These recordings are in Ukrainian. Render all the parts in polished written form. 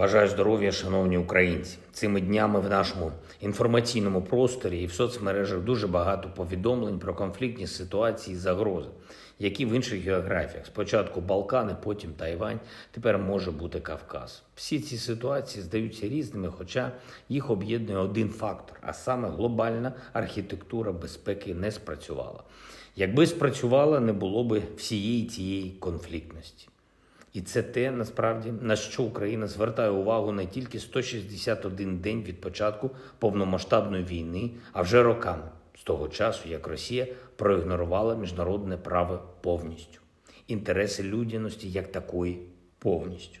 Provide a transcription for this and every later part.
Бажаю здоров'я, шановні українці. Цими днями в нашому інформаційному просторі і в соцмережах дуже багато повідомлень про конфліктні ситуації і загрози, які в інших географіях. Спочатку Балкани, потім Тайвань, тепер може бути Кавказ. Всі ці ситуації здаються різними, хоча їх об'єднує один фактор, а саме глобальна архітектура безпеки не спрацювала. Якби спрацювала, не було б всієї цієї конфліктності. І це те, насправді, на що Україна звертає увагу не тільки 161 день від початку повномасштабної війни, а вже роками, з того часу, як Росія проігнорувала міжнародне право повністю, інтереси людяності як такої повністю.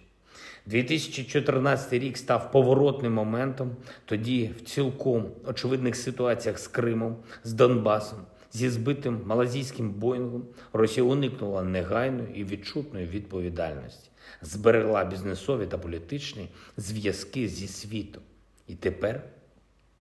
2014 рік став поворотним моментом, тоді в цілком очевидних ситуаціях з Кримом, з Донбасом, зі збитим малазійським Боїнгом Росія уникнула негайної і відчутної відповідальності, зберегла бізнесові та політичні зв'язки зі світом. І тепер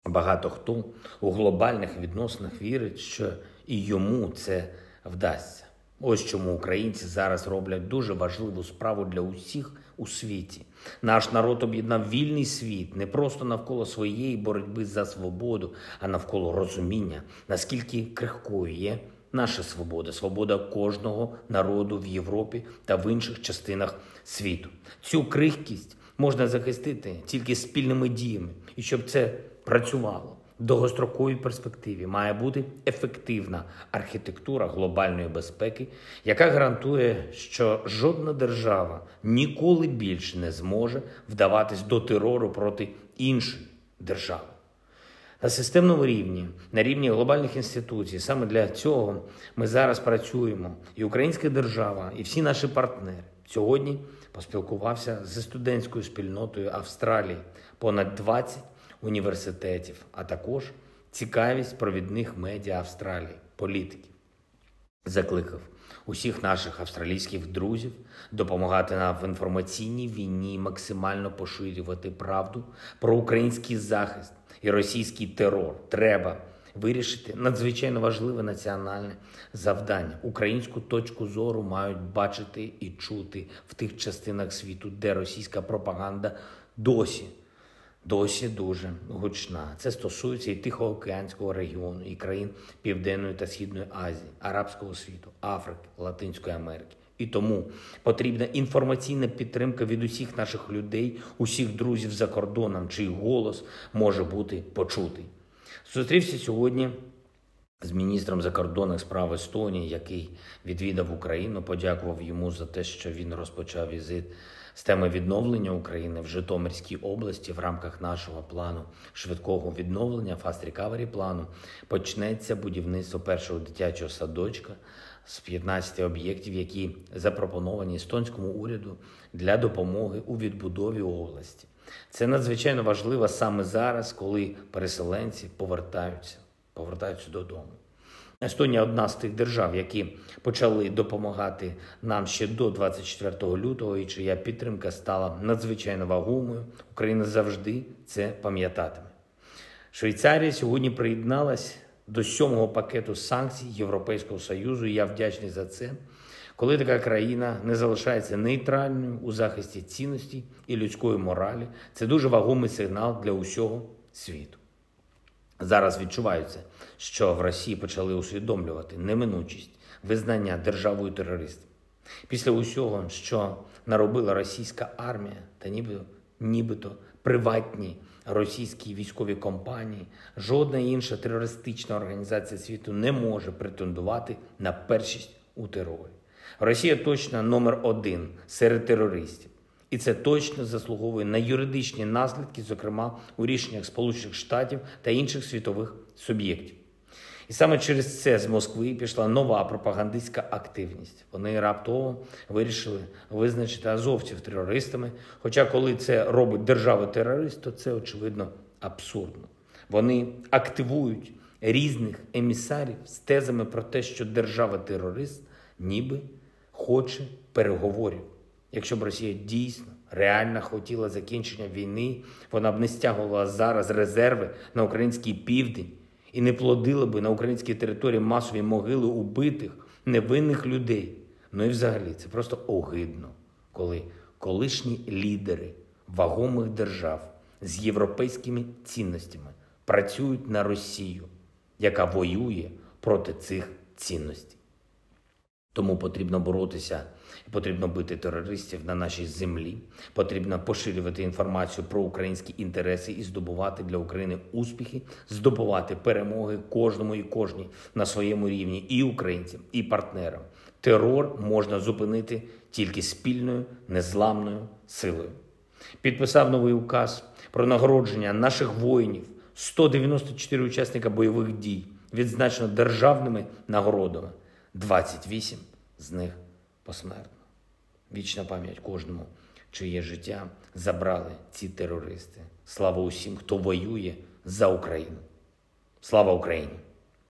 багато хто у глобальних відносинах вірить, що і йому це вдасться. Ось чому українці зараз роблять дуже важливу справу для усіх у світі. Наш народ об'єднав вільний світ не просто навколо своєї боротьби за свободу, а навколо розуміння, наскільки крихкою є наша свобода, свобода кожного народу в Європі та в інших частинах світу. Цю крихкість можна захистити тільки спільними діями, і щоб це працювало. В довгостроковій перспективі має бути ефективна архітектура глобальної безпеки, яка гарантує, що жодна держава ніколи більше не зможе вдаватись до терору проти іншої держави. На системному рівні, на рівні глобальних інституцій, саме для цього ми зараз працюємо. І українська держава, і всі наші партнери. Сьогодні поспілкувався зі студентською спільнотою Австралії. Понад 20 університетів, а також цікавість провідних медіа Австралії, політиків. Закликав усіх наших австралійських друзів допомагати нам в інформаційній війні, максимально поширювати правду про український захист і російський терор. Треба вирішити надзвичайно важливе національне завдання. Українську точку зору мають бачити і чути в тих частинах світу, де російська пропаганда досі дуже гучна. Це стосується і Тихоокеанського регіону, і країн Південної та Східної Азії, Арабського світу, Африки, Латинської Америки. І тому потрібна інформаційна підтримка від усіх наших людей, усіх друзів за кордоном, чий голос може бути почутий. Зустрівся сьогодні з міністром закордонних справ Естонії, який відвідав Україну, подякував йому за те, що він розпочав візит з теми відновлення України в Житомирській області в рамках нашого плану швидкого відновлення, фаст-рекавері плану, почнеться будівництво першого дитячого садочка з 15 об'єктів, які запропоновані естонському уряду для допомоги у відбудові області. Це надзвичайно важливо саме зараз, коли переселенці повертаються додому. Естонія – одна з тих держав, які почали допомагати нам ще до 24 лютого, і чия підтримка стала надзвичайно вагомою. Україна завжди це пам'ятатиме. Швейцарія сьогодні приєдналась до 7-го пакету санкцій Європейського Союзу, і я вдячний за це, коли така країна не залишається нейтральною у захисті цінностей і людської моралі. Це дуже вагомий сигнал для усього світу. Зараз відчувається, що в Росії почали усвідомлювати неминучість визнання державою терористів. Після усього, що наробила російська армія та нібито приватні російські військові компанії, жодна інша терористична організація світу не може претендувати на першість у терорі. Росія точно номер один серед терористів. І це точно заслуговує на юридичні наслідки, зокрема у рішеннях Сполучених Штатів та інших світових суб'єктів. І саме через це з Москви пішла нова пропагандистська активність. Вони раптово вирішили визначити азовців терористами, хоча коли це робить держава-терорист, то це, очевидно, абсурдно. Вони активують різних емісарів з тезами про те, що держава-терорист ніби хоче переговорів. Якщо б Росія дійсно, реально хотіла закінчення війни, вона б не стягувала зараз резерви на український південь і не плодила б на українській території масові могили убитих, невинних людей. Ну і взагалі, це просто огидно, коли колишні лідери вагомих держав з європейськими цінностями працюють на Росію, яка воює проти цих цінностей. Тому потрібно боротися, потрібно бити терористів на нашій землі, потрібно поширювати інформацію про українські інтереси і здобувати для України успіхи, здобувати перемоги кожному і кожній на своєму рівні, і українцям, і партнерам. Терор можна зупинити тільки спільною, незламною силою. Підписав новий указ про нагородження наших воїнів, 194 учасника бойових дій, відзначено державними нагородами. 28 з них посмертно. Вічна пам'ять кожному, чиє життя забрали ці терористи. Слава усім, хто воює за Україну. Слава Україні!